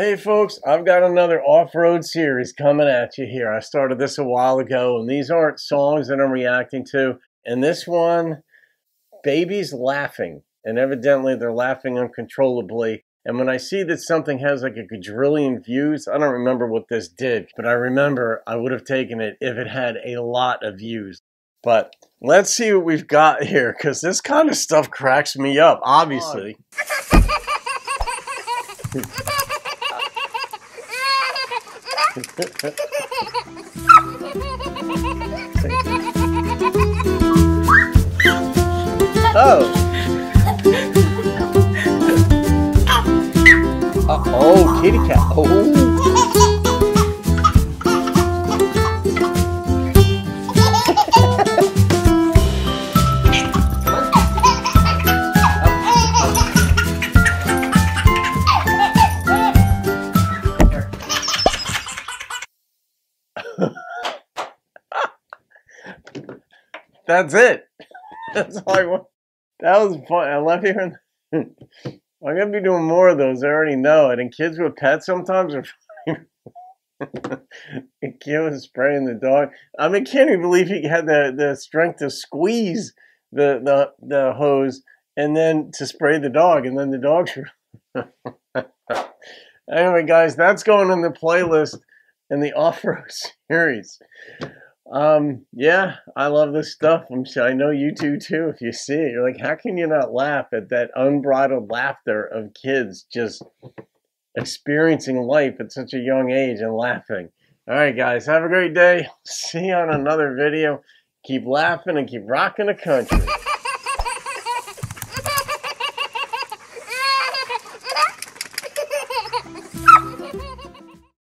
Hey folks, I've got another off-road series coming at you here. I started this a while ago, and these aren't songs that I'm reacting to. And this one, babies laughing, and evidently they're laughing uncontrollably. And when I see that something has like a quadrillion views, I don't remember what this did, but I remember I would have taken it if it had a lot of views. But let's see what we've got here, because this kind of stuff cracks me up, obviously. Oh, kitty cat. That's it. That's all I want. That was fun. I love hearing. I'm gonna be doing more of those. I already know it. And kids with pets sometimes are. The kid was spraying the dog. I mean, can't even believe he had the strength to squeeze the hose and then to spray the dog, and then the dog. Anyway, guys, that's going in the playlist in the off-road series. Yeah, I love this stuff. I'm sure I know you do too. If you see it, you're like, how can you not laugh at that unbridled laughter of kids just experiencing life at such a young age and laughing? All right, guys, have a great day. See you on another video. Keep laughing and keep rocking the country.